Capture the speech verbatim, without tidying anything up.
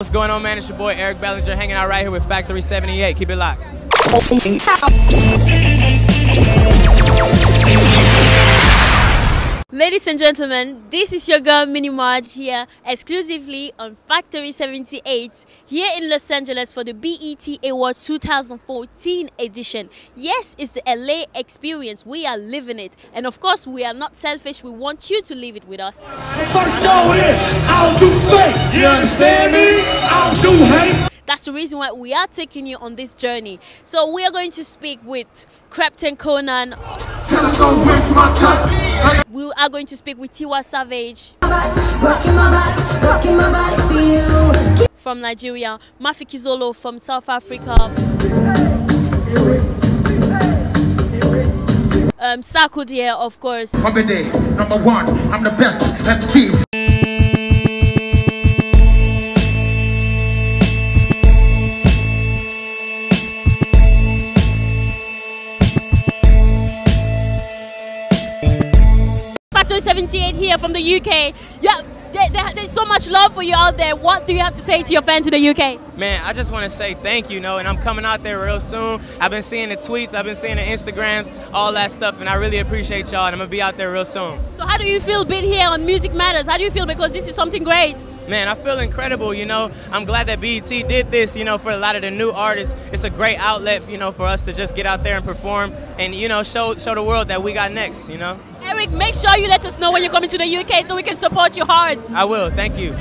What's going on, man? It's your boy Eric Bellinger hanging out right here with Factory seventy-eight. Keep it locked. Ladies and gentlemen, this is your girl Mini Marge here exclusively on Factory seventy-eight here in Los Angeles for the B E T Awards two thousand fourteen edition. Yes, it's the L A experience. We are living it. And of course, we are not selfish. We want you to live it with us. The first show is I'll do fake. You understand me? I'll do hate. That's the reason why we are taking you on this journey. So we are going to speak with Krept and Conan. We are going to speak with Tiwa Savage from Nigeria, Mafikizolo from South Africa, um, Sarkodie, of course. Number one, I'm the best M C. seventy-eight here from the U K. Yeah, there, there, there's so much love for you out there. What do you have to say to your fans in the U K? Man, I just want to say thank you, you know, and I'm coming out there real soon. I've been seeing the tweets, I've been seeing the Instagrams, all that stuff, and I really appreciate y'all, and I'm going to be out there real soon. So how do you feel being here on Music Matters? How do you feel? Because this is something great. Man, I feel incredible, you know. I'm glad that B E T did this, you know, for a lot of the new artists. It's a great outlet, you know, for us to just get out there and perform and, you know, show, show the world that we got next, you know. Eric, make sure you let us know when you're coming to the U K so we can support you hard. I will, thank you.